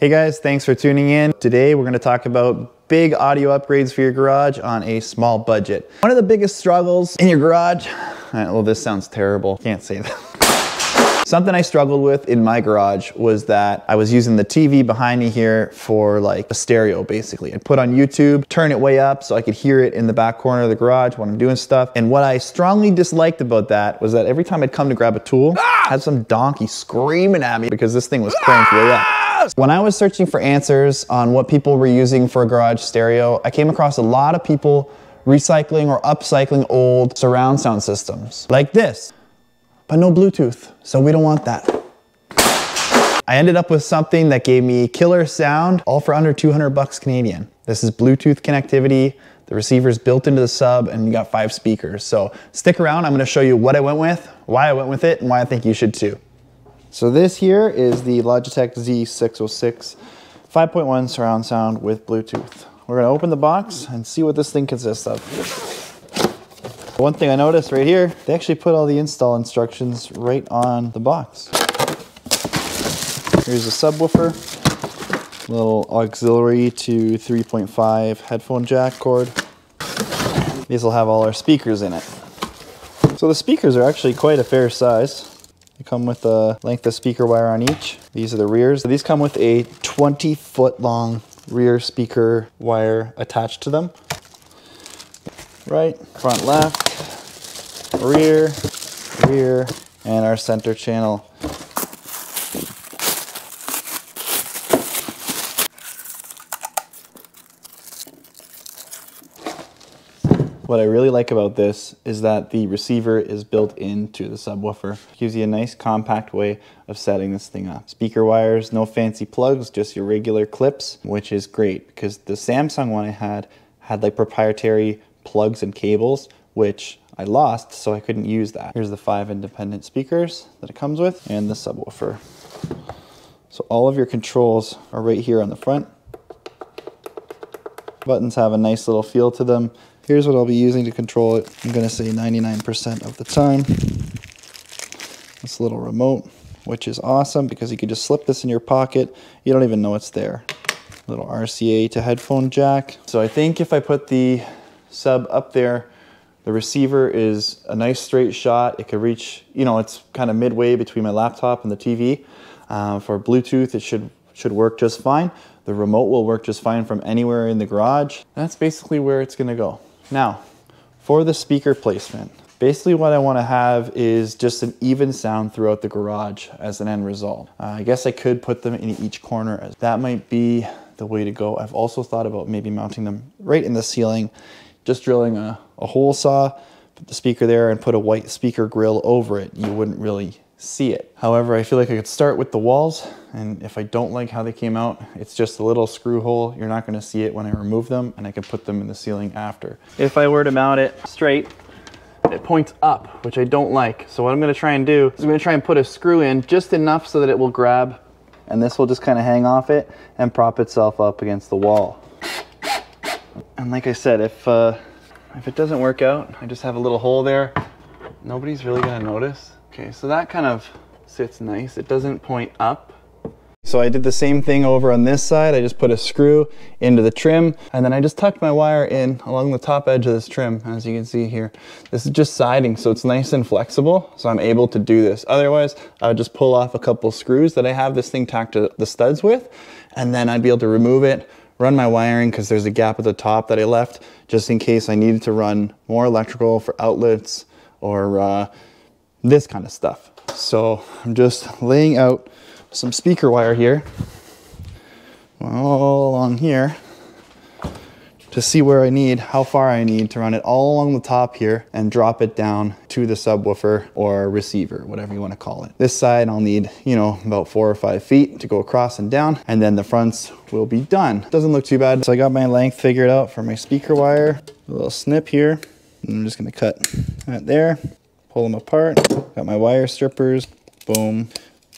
Hey guys, thanks for tuning in. Today we're gonna talk about big audio upgrades for your garage on a small budget. One of the biggest struggles in your garage, well this sounds terrible, can't say that. Something I struggled with in my garage was that I was using the TV behind me here for like a stereo basically. I'd put on YouTube, turn it way up so I could hear it in the back corner of the garage when I'm doing stuff. And what I strongly disliked about that was that every time I'd come to grab a tool, I had some donkey screaming at me because this thing was cranked way up. When I was searching for answers on what people were using for a garage stereo, I came across a lot of people recycling or upcycling old surround sound systems like this, but no Bluetooth, so we don't want that. I ended up with something that gave me killer sound, all for under 200 bucks Canadian. This is Bluetooth connectivity. The receiver's built into the sub and you got 5 speakers. So stick around, I'm gonna show you what I went with, why I went with it, and why I think you should too. So this here is the Logitech Z606 5.1 surround sound with Bluetooth. We're gonna open the box and see what this thing consists of. One thing I noticed right here, they actually put all the install instructions right on the box. Here's the subwoofer, little auxiliary to 3.5 headphone jack cord. These will have all our speakers in it. So the speakers are actually quite a fair size. They come with a length of speaker wire on each. These are the rears. These come with a 20-foot long rear speaker wire attached to them. Right, front left, rear, rear, and our center channel. What I really like about this is that the receiver is built into the subwoofer. It gives you a nice compact way of setting this thing up. Speaker wires, no fancy plugs, just your regular clips, which is great because the Samsung one I had like proprietary plugs and cables, which I lost, so I couldn't use that. Here's the 5 independent speakers that it comes with and the subwoofer. So all of your controls are right here on the front. Buttons have a nice little feel to them. Here's what I'll be using to control it. I'm gonna say 99% of the time. This little remote, which is awesome because you can just slip this in your pocket. You don't even know it's there. Little RCA to headphone jack. So I think if I put the sub up there, the receiver is a nice straight shot. It could reach, you know, it's kind of midway between my laptop and the TV. For Bluetooth, it should work just fine. The remote will work just fine from anywhere in the garage. That's basically where it's gonna go. Now, for the speaker placement, basically what I wanna have is just an even sound throughout the garage as an end result. I guess I could put them in each corner. That might be the way to go. I've also thought about maybe mounting them right in the ceiling, just drilling a hole saw, put the speaker there and put a white speaker grill over it. You wouldn't really see it. However, I feel like I could start with the walls, and if I don't like how they came out, it's just a little screw hole. You're not gonna see it when I remove them, and I can put them in the ceiling after. If I were to mount it straight, it points up, which I don't like. So what I'm gonna try and do is I'm gonna try and put a screw in just enough so that it will grab, and this will just kind of hang off it and prop itself up against the wall. And like I said, if it doesn't work out, I just have a little hole there. Nobody's really gonna notice. Okay, so that kind of sits nice. It doesn't point up. So I did the same thing over on this side. I just put a screw into the trim and then I just tucked my wire in along the top edge of this trim, as you can see here. This is just siding, so it's nice and flexible, so I'm able to do this. Otherwise, I would just pull off a couple screws that I have this thing tacked to the studs with, and then I'd be able to remove it, run my wiring because there's a gap at the top that I left just in case I needed to run more electrical for outlets or this kind of stuff. So I'm just laying out some speaker wire here, all along here, to see where I need, how far I need to run it all along the top here and drop it down to the subwoofer or receiver, whatever you want to call it. This side I'll need, you know, about 4 or 5 feet to go across and down, and then the fronts will be done. Doesn't look too bad. So I got my length figured out for my speaker wire, a little snip here, and I'm just gonna cut that there. Pull them apart, got my wire strippers, boom,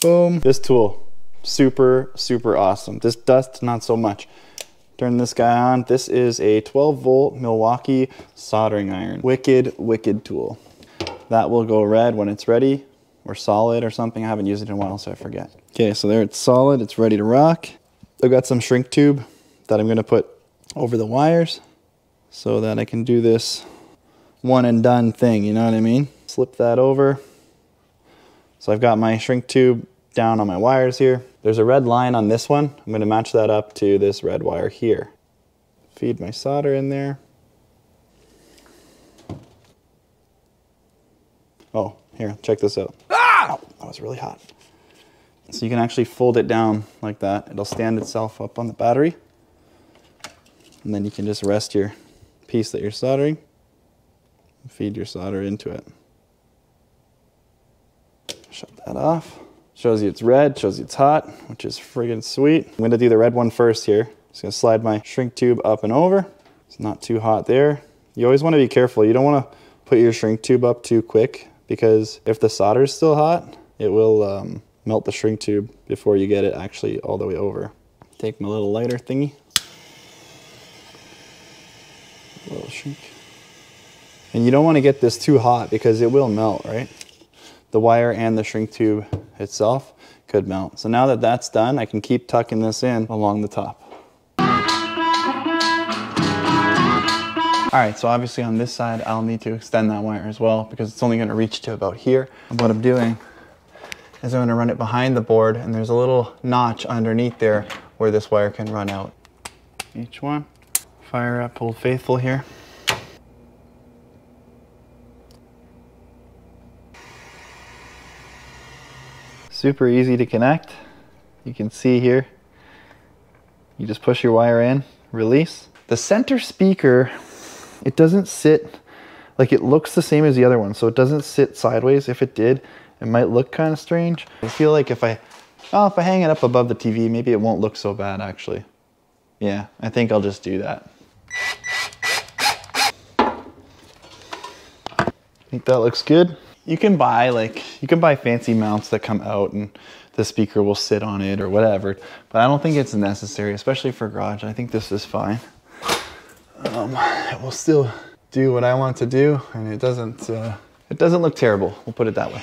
boom. This tool, super, super awesome. This dust, not so much. Turn this guy on. This is a 12-volt Milwaukee soldering iron. Wicked, wicked tool. That will go red when it's ready, or solid or something. I haven't used it in a while, so I forget. Okay, so there it's solid, it's ready to rock. I've got some shrink tube that I'm gonna put over the wires so that I can do this one and done thing, you know what I mean? Slip that over. So I've got my shrink tube down on my wires here. There's a red line on this one. I'm gonna match that up to this red wire here. Feed my solder in there. Oh, here, check this out. Ah! Ow, that was really hot. So you can actually fold it down like that. It'll stand itself up on the battery. And then you can just rest your piece that you're soldering and feed your solder into it. Shut that off. Shows you it's red, shows you it's hot, which is friggin' sweet. I'm gonna do the red one first here. Just gonna slide my shrink tube up and over. It's not too hot there. You always wanna be careful. You don't wanna put your shrink tube up too quick because if the solder is still hot, it will melt the shrink tube before you get it actually all the way over. Take my little lighter thingy. A little shrink. And you don't wanna get this too hot because it will melt, right? The wire and the shrink tube itself could melt. So now that that's done, I can keep tucking this in along the top. All right, so obviously on this side, I'll need to extend that wire as well because it's only gonna reach to about here. And what I'm doing is I'm gonna run it behind the board and there's a little notch underneath there where this wire can run out. Each one, fire up Old Faithful here. Super easy to connect. You can see here, you just push your wire in, release. The center speaker, it doesn't sit, like it looks the same as the other one, so it doesn't sit sideways. If it did, it might look kind of strange. I feel like if I hang it up above the TV, maybe it won't look so bad actually. Yeah, I think I'll just do that. I think that looks good. You can buy fancy mounts that come out and the speaker will sit on it or whatever, but I don't think it's necessary, especially for garage. I think this is fine. It will still do what I want to do and it doesn't look terrible. We'll put it that way.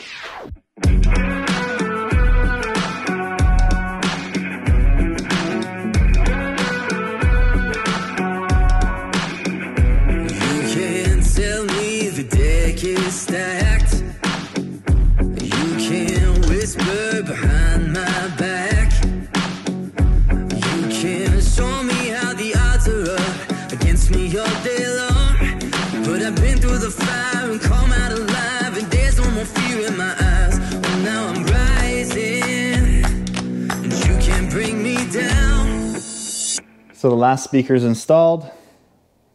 So the last speaker is installed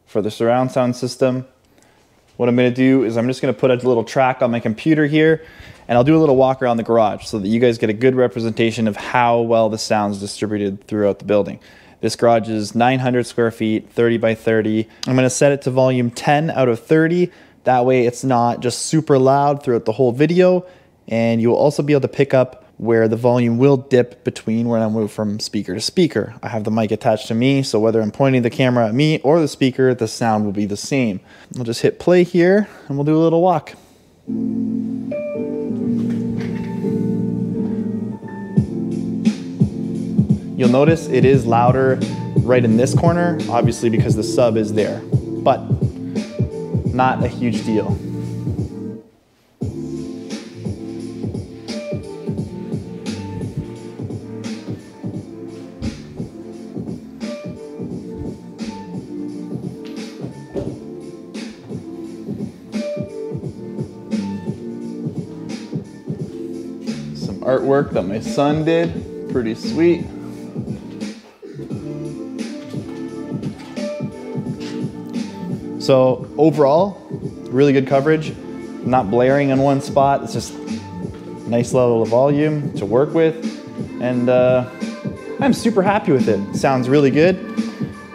for the surround sound system. What I'm gonna do is I'm just gonna put a little track on my computer here and I'll do a little walk around the garage so that you guys get a good representation of how well the sound's distributed throughout the building. This garage is 900 square feet, 30 by 30. I'm gonna set it to volume 10 out of 30. That way it's not just super loud throughout the whole video, and you'll also be able to pick up where the volume will dip between when I move from speaker to speaker. I have the mic attached to me, so whether I'm pointing the camera at me or the speaker, the sound will be the same. We'll just hit play here and we'll do a little walk. You'll notice it is louder right in this corner, obviously because the sub is there, but not a huge deal. Artwork that my son did, pretty sweet. So overall, really good coverage. Not blaring in one spot. It's just a nice level of volume to work with. And I'm super happy with it. Sounds really good.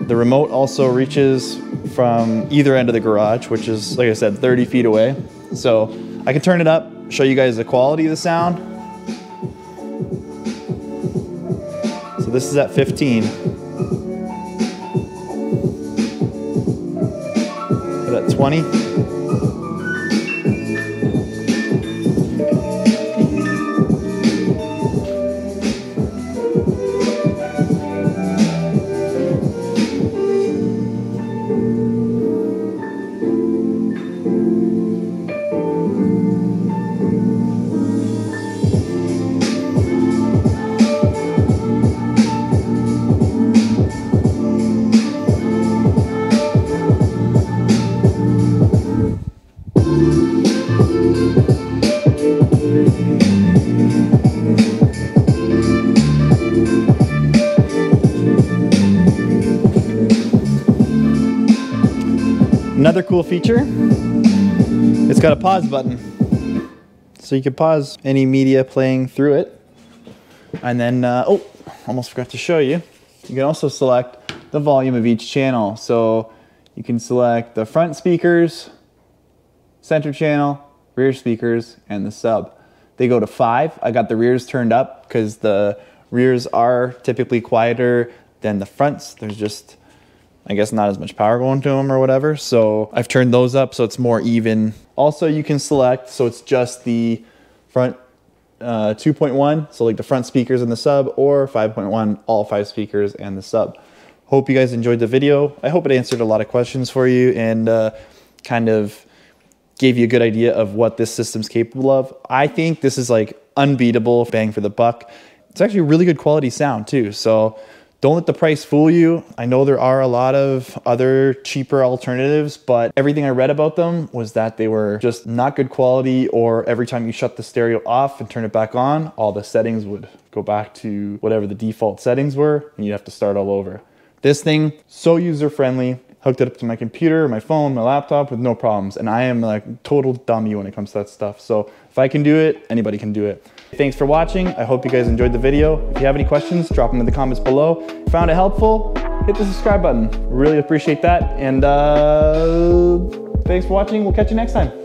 The remote also reaches from either end of the garage, which is, like I said, 30 feet away. So I can turn it up, show you guys the quality of the sound. So this is at 15. But at 20. Another cool feature, it's got a pause button. So you can pause any media playing through it. And then, oh, almost forgot to show you. You can also select the volume of each channel. So you can select the front speakers, center channel, rear speakers, and the sub. They go to 5. I got the rears turned up because the rears are typically quieter than the fronts. There's just, I guess, not as much power going to them or whatever. So I've turned those up so it's more even. Also, you can select, so it's just the front 2.1, so like the front speakers and the sub, or 5.1, all 5 speakers and the sub. Hope you guys enjoyed the video. I hope it answered a lot of questions for you and kind of gave you a good idea of what this system's capable of. I think this is like unbeatable, bang for the buck. It's actually really good quality sound too, so don't let the price fool you. I know there are a lot of other cheaper alternatives, but everything I read about them was that they were just not good quality, or every time you shut the stereo off and turn it back on, all the settings would go back to whatever the default settings were, and you'd have to start all over. This thing, so user-friendly, hooked it up to my computer, my phone, my laptop with no problems, and I am like total dummy when it comes to that stuff. So if I can do it, anybody can do it. Thanks for watching. I hope you guys enjoyed the video. If you have any questions, drop them in the comments below. If you found it helpful, hit the subscribe button. Really appreciate that. And thanks for watching. We'll catch you next time.